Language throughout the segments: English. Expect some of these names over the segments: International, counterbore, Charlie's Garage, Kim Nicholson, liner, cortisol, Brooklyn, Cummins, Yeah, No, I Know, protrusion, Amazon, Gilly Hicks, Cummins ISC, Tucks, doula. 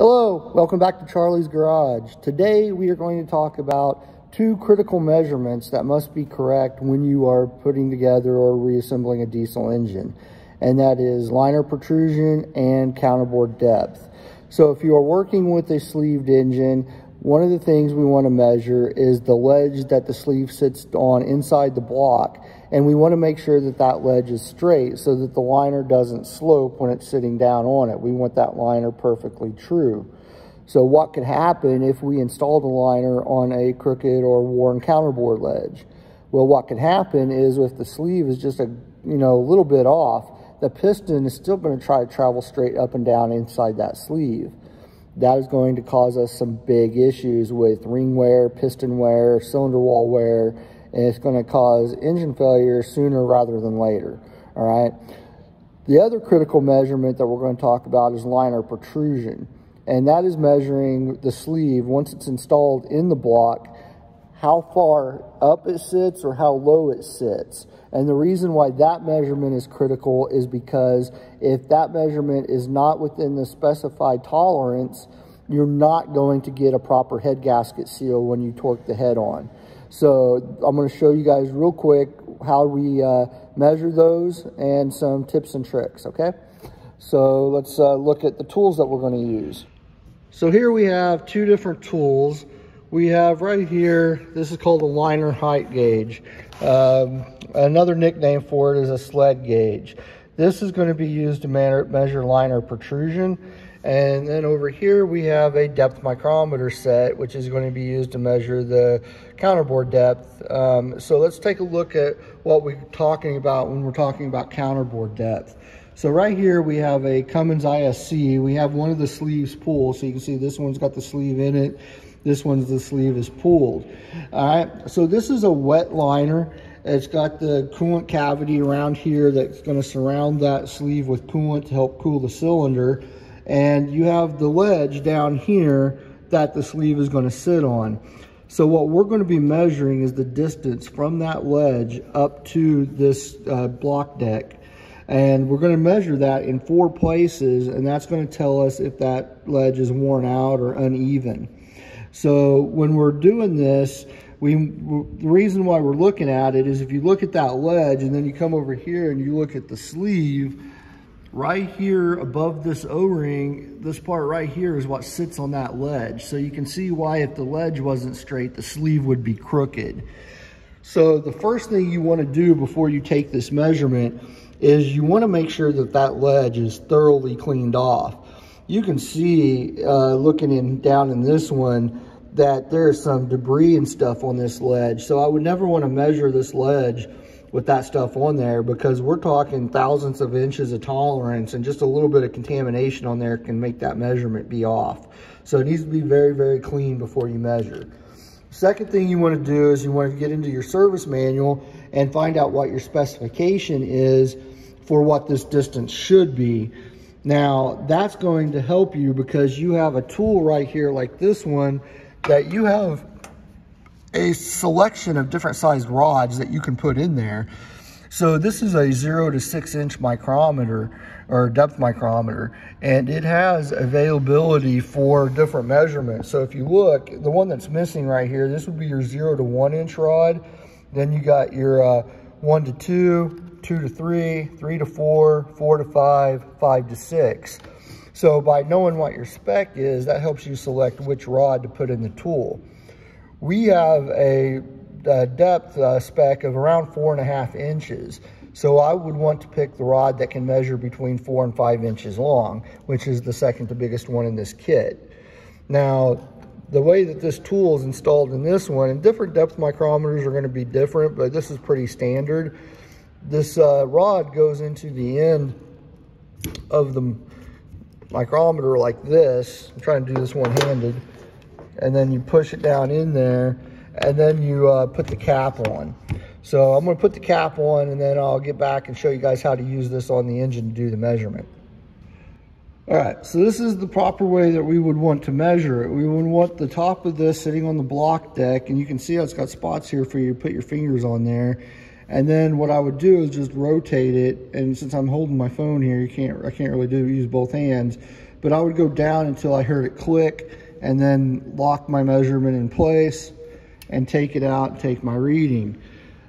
Hello, welcome back to Charlie's Garage. Today we are going to talk about two critical measurements that must be correct when you are putting together or reassembling a diesel engine, and that is liner protrusion and counterboard depth. So if you are working with a sleeved engine, one of the things we want to measure is the ledge that the sleeve sits on inside the block, and we want to make sure that that ledge is straight so that the liner doesn't slope when it's sitting down on it. We want that liner perfectly true. So what could happen if we installed a liner on a crooked or worn counterboard ledge? Well, what could happen is if the sleeve is just a little bit off, the piston is still going to try to travel straight up and down inside that sleeve. That is going to cause us some big issues with ring wear, piston wear, cylinder wall wear, and it's going to cause engine failure sooner rather than later, all right? The other critical measurement that we're going to talk about is liner protrusion, and that is measuring the sleeve once it's installed in the block, how far up it sits or how low it sits. And the reason why that measurement is critical is because if that measurement is not within the specified tolerance, you're not going to get a proper head gasket seal when you torque the head on. So I'm going to show you guys real quick how we measure those and some tips and tricks, okay? So let's look at the tools that we're going to use. So here we have two different tools. We have right here, this is called a liner height gauge. Another nickname for it is a sled gauge. This is going to be used to measure liner protrusion. And then over here we have a depth micrometer set, which is going to be used to measure the counterboard depth. So let's take a look at what we're talking about when we're talking about counterboard depth. So right here we have a Cummins ISC. We have one of the sleeves pulled, so you can see this one's got the sleeve in it. This one's the sleeve is pulled. All right, so this is a wet liner. It's got the coolant cavity around here that's going to surround that sleeve with coolant to help cool the cylinder. And you have the ledge down here that the sleeve is going to sit on. So what we're going to be measuring is the distance from that ledge up to this block deck. And we're going to measure that in four places, and that's going to tell us if that ledge is worn out or uneven. So when we're doing this, the reason why we're looking at it is if you look at that ledge and then you come over here and you look at the sleeve, right here above this O-ring, this part right here is what sits on that ledge. So you can see why if the ledge wasn't straight, the sleeve would be crooked. So the first thing you want to do before you take this measurement is you want to make sure that that ledge is thoroughly cleaned off. You can see, looking down in this one, that there's some debris and stuff on this ledge. So I would never want to measure this ledge with that stuff on there, because we're talking thousands of inches of tolerance, and just a little bit of contamination on there can make that measurement be off. So it needs to be very, very clean before you measure. Second thing you want to do is you want to get into your service manual and find out what your specification is for what this distance should be. Now, that's going to help you because you have a tool right here like this one that you have a selection of different sized rods that you can put in there. So this is a 0 to 6 inch micrometer or depth micrometer, and it has availability for different measurements. So if you look, the one that's missing right here, this would be your 0 to 1 inch rod. Then you got your 1 to 2, 2 to 3, 3 to 4, 4 to 5, 5 to 6. So by knowing what your spec is, that helps you select which rod to put in the tool. We have a depth spec of around 4.5 inches. So I would want to pick the rod that can measure between 4 and 5 inches long, which is the second to biggest one in this kit. Now, the way that this tool is installed in this one, and different depth micrometers are going to be different, but this is pretty standard. This rod goes into the end of the micrometer like this. I'm trying to do this one-handed. And then you push it down in there, and then you put the cap on. So I'm going to put the cap on, and then I'll get back and show you guys how to use this on the engine to do the measurement. All right, so this is the proper way that we would want to measure it. We would want the top of this sitting on the block deck, and you can see how it's got spots here for you to put your fingers on there. And then what I would do is just rotate it, and since I'm holding my phone here, I can't really use both hands, but I would go down until I heard it click and then lock my measurement in place and take it out and take my reading.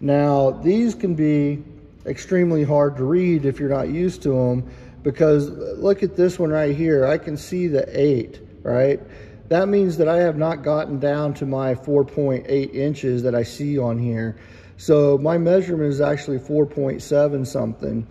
Now, these can be extremely hard to read if you're not used to them, because look at this one right here. I can see the 8, right? That means that I have not gotten down to my 4.8 inches that I see on here. So my measurement is actually 4.7 something.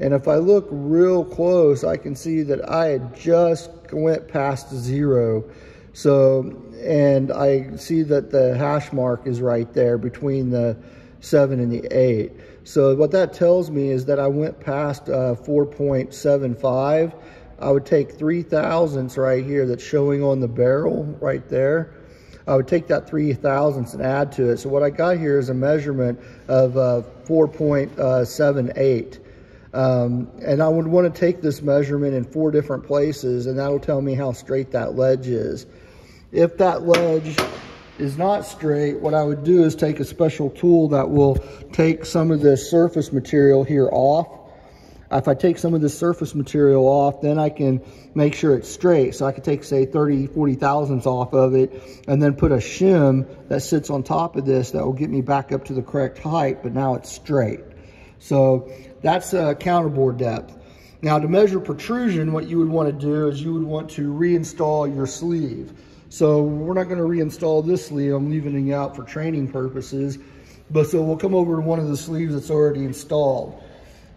And if I look real close, I can see that I had just went past 0. So, and I see that the hash mark is right there between the 7 and the 8. So what that tells me is that I went past 4.75. I would take 3 thousandths right here that's showing on the barrel right there. I would take that 3 thousandths and add to it. So what I got here is a measurement of 4.78. And I would want to take this measurement in 4 different places, and that'll tell me how straight that ledge is. If that ledge is not straight, what I would do is take a special tool that will take some of this surface material here off. If I take some of this surface material off, then I can make sure it's straight. So I could take, say, 30, 40 thousandths off of it and then put a shim that sits on top of this that will get me back up to the correct height, but now it's straight. So that's counterbore depth. Now, to measure protrusion, what you would want to do is you would want to reinstall your sleeve. So we're not going to reinstall this sleeve. I'm leaving it out for training purposes. But so we'll come over to one of the sleeves that's already installed.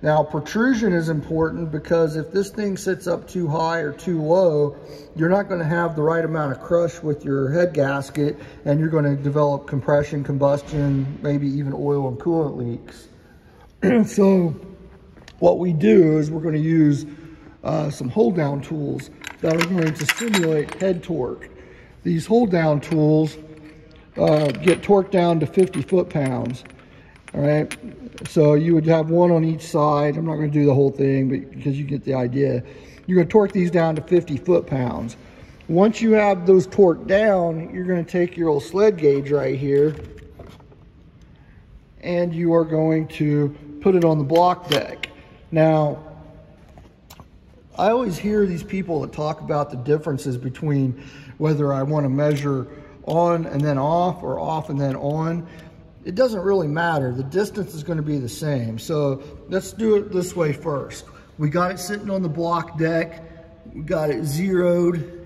Now, protrusion is important because if this thing sits up too high or too low, you're not going to have the right amount of crush with your head gasket, and you're going to develop compression, combustion, maybe even oil and coolant leaks. So what we do is we're going to use some hold down tools that are going to simulate head torque. These hold down tools get torqued down to 50 foot-pounds. All right, so you would have one on each side. I'm not going to do the whole thing, but because you get the idea, you're going to torque these down to 50 foot-pounds. Once you have those torqued down, you're going to take your old sled gauge right here, and you are going to put it on the block deck. Now, I always hear these people that talk about the differences between whether I want to measure on and then off or off and then on. It doesn't really matter. The distance is going to be the same. So let's do it this way first. We got it sitting on the block deck. We got it zeroed.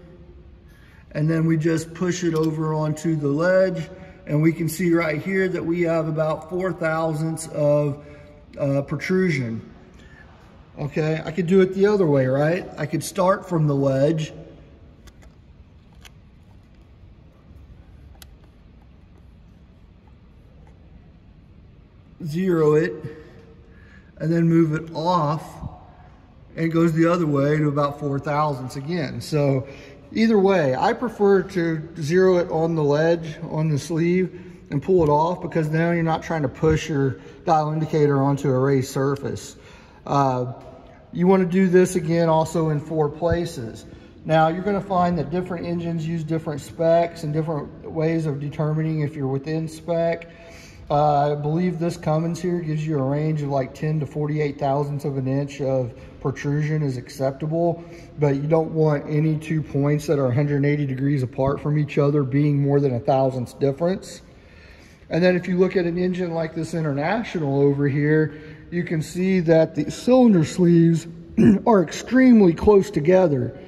And then we just push it over onto the ledge. And we can see right here that we have about 4 thousandths of protrusion. Okay, I could do it the other way, right? I could start from the ledge. Zero it. And then move it off. And it goes the other way to about 4 thousandths again. So either way, I prefer to zero it on the ledge, on the sleeve, and pull it off, because now you're not trying to push your dial indicator onto a raised surface. You want to do this again also in 4 places. Now, you're going to find that different engines use different specs and different ways of determining if you're within spec. I believe this Cummins here gives you a range of like 10 to 48 thousandths of an inch of protrusion is acceptable, but you don't want any 2 points that are 180 degrees apart from each other being more than a thousandths difference. And then if you look at an engine like this International over here, you can see that the cylinder sleeves are extremely close together.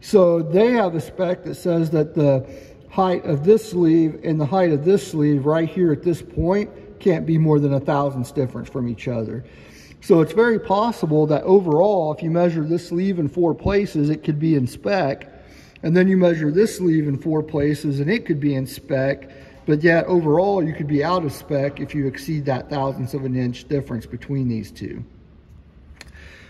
So they have a spec that says that the height of this sleeve and the height of this sleeve right here at this point can't be more than a thousandths difference from each other. So it's very possible that overall, if you measure this sleeve in 4 places, it could be in spec, and then you measure this sleeve in 4 places and it could be in spec, but yet overall you could be out of spec if you exceed that thousandths of an inch difference between these 2.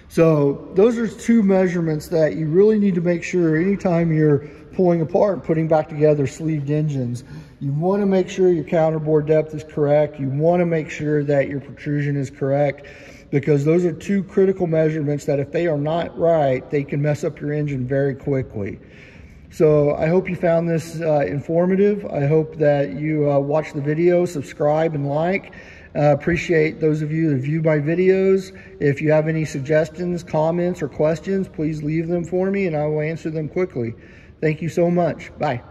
So those are 2 measurements that you really need to make sure anytime you're pulling apart and putting back together sleeved engines. You want to make sure your counterbore depth is correct. You want to make sure that your protrusion is correct, because those are 2 critical measurements that if they are not right, they can mess up your engine very quickly. So I hope you found this informative. I hope that you watch the video, subscribe and like. Appreciate those of you that view my videos. If you have any suggestions, comments, or questions, please leave them for me and I will answer them quickly. Thank you so much. Bye.